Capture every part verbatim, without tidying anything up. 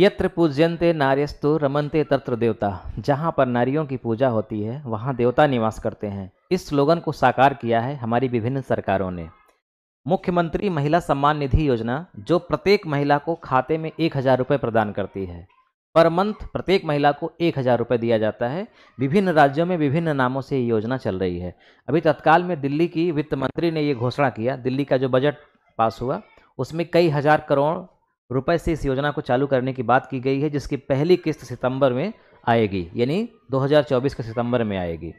यत्र पूज्यन्ते नार्यस्तु रमन्ते तत्र देवता, जहाँ पर नारियों की पूजा होती है वहाँ देवता निवास करते हैं। इस स्लोगन को साकार किया है हमारी विभिन्न सरकारों ने। मुख्यमंत्री महिला सम्मान निधि योजना, जो प्रत्येक महिला को खाते में एक हज़ार रुपये प्रदान करती है। पर मंथ प्रत्येक महिला को एक हज़ार रुपये दिया जाता है। विभिन्न राज्यों में विभिन्न नामों से ये योजना चल रही है। अभी तत्काल में दिल्ली की वित्त मंत्री ने ये घोषणा किया। दिल्ली का जो बजट पास हुआ उसमें कई हज़ार करोड़ रुपए से इस योजना को चालू करने की बात की गई है, जिसकी पहली किस्त सितंबर में आएगी, यानी दो हज़ार चौबीस के सितंबर में आएगी।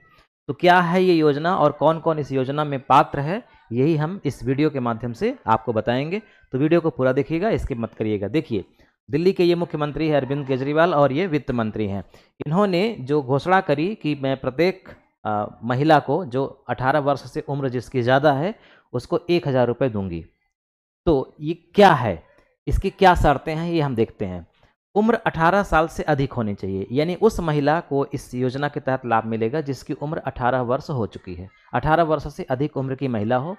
तो क्या है ये योजना और कौन कौन इस योजना में पात्र है, यही हम इस वीडियो के माध्यम से आपको बताएंगे। तो वीडियो को पूरा देखिएगा, इसकी मत करिएगा। देखिए, दिल्ली के ये मुख्यमंत्री हैं अरविंद केजरीवाल और ये वित्त मंत्री हैं। इन्होंने जो घोषणा करी कि मैं प्रत्येक महिला को, जो अठारह वर्ष से उम्र जिसकी ज़्यादा है, उसको एक हज़ार रुपये दूंगी। तो ये क्या है, इसकी क्या शर्तें हैं, ये हम देखते हैं। उम्र अठारह साल से अधिक होनी चाहिए, यानी उस महिला को इस योजना के तहत लाभ मिलेगा जिसकी उम्र अठारह वर्ष हो चुकी है, अठारह वर्ष से अधिक उम्र की महिला हो।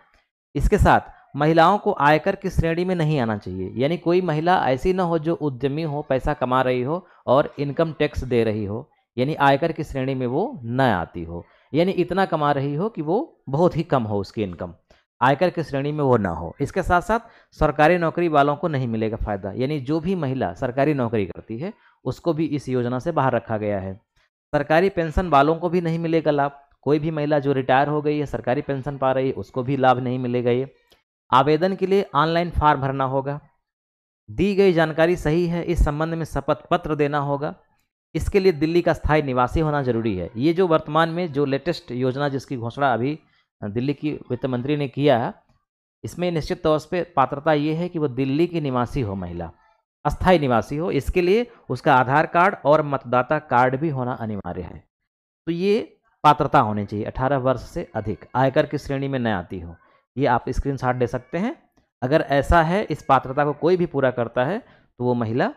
इसके साथ महिलाओं को आयकर की श्रेणी में नहीं आना चाहिए, यानी कोई महिला ऐसी ना हो जो उद्यमी हो, पैसा कमा रही हो और इनकम टैक्स दे रही हो, यानी आयकर की श्रेणी में वो न आती हो, यानी इतना कमा रही हो कि वो बहुत ही कम हो, उसकी इनकम आयकर की श्रेणी में वो ना हो। इसके साथ साथ सरकारी नौकरी वालों को नहीं मिलेगा फ़ायदा, यानी जो भी महिला सरकारी नौकरी करती है उसको भी इस योजना से बाहर रखा गया है। सरकारी पेंशन वालों को भी नहीं मिलेगा लाभ, कोई भी महिला जो रिटायर हो गई है सरकारी पेंशन पा रही है उसको भी लाभ नहीं मिलेगा। ये आवेदन के लिए ऑनलाइन फॉर्म भरना होगा, दी गई जानकारी सही है इस संबंध में शपथ पत्र देना होगा। इसके लिए दिल्ली का स्थायी निवासी होना जरूरी है। ये जो वर्तमान में जो लेटेस्ट योजना जिसकी घोषणा अभी दिल्ली की वित्त मंत्री ने किया है, इसमें निश्चित तौर पे पात्रता ये है कि वो दिल्ली की निवासी हो, महिला अस्थायी निवासी हो। इसके लिए उसका आधार कार्ड और मतदाता कार्ड भी होना अनिवार्य है। तो ये पात्रता होनी चाहिए, अठारह वर्ष से अधिक, आयकर की श्रेणी में न आती हो। ये आप स्क्रीनशॉट दे सकते हैं। अगर ऐसा है, इस पात्रता को कोई भी पूरा करता है तो वो महिला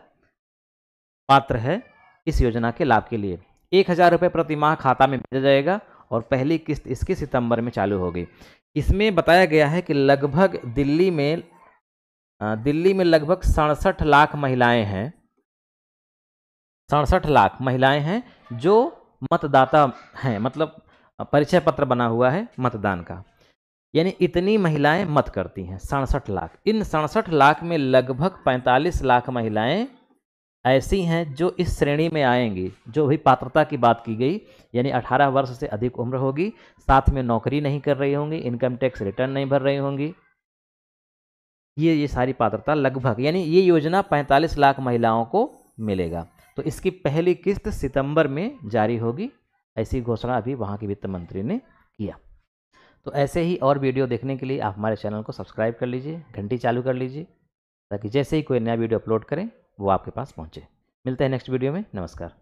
पात्र है इस योजना के लाभ के लिए। एक हज़ार रुपये प्रति माह खाता में भेजा जाएगा और पहली किस्त इसकी सितंबर में चालू होगी। इसमें बताया गया है कि लगभग दिल्ली में दिल्ली में लगभग सड़सठ लाख महिलाएं हैं सड़सठ लाख महिलाएं हैं जो मतदाता हैं, मतलब परिचय पत्र बना हुआ है मतदान का, यानी इतनी महिलाएं मत करती हैं, सड़सठ लाख। इन सड़सठ लाख में लगभग पैंतालीस लाख महिलाएं ऐसी हैं जो इस श्रेणी में आएंगी, जो भी पात्रता की बात की गई, यानी अठारह वर्ष से अधिक उम्र होगी, साथ में नौकरी नहीं कर रही होंगी, इनकम टैक्स रिटर्न नहीं भर रही होंगी। ये ये सारी पात्रता लगभग, यानी ये योजना पैंतालीस लाख महिलाओं को मिलेगा। तो इसकी पहली किस्त सितंबर में जारी होगी, ऐसी घोषणा अभी वहाँ के वित्त मंत्री ने किया। तो ऐसे ही और वीडियो देखने के लिए आप हमारे चैनल को सब्सक्राइब कर लीजिए, घंटी चालू कर लीजिए, ताकि जैसे ही कोई नया वीडियो अपलोड करें वो आपके पास पहुंचे। मिलते हैं नेक्स्ट वीडियो में। नमस्कार।